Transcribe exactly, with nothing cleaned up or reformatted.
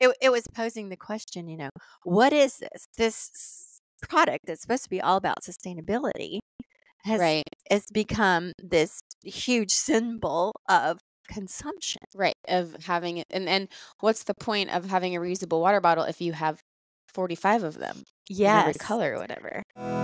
it, it was posing the question, you know, what is this? This product that's supposed to be all about sustainability has, right. has become this huge symbol of consumption. Right. Of having it. And, and what's the point of having a reusable water bottle if you have forty-five of them? Yes. Every color or whatever.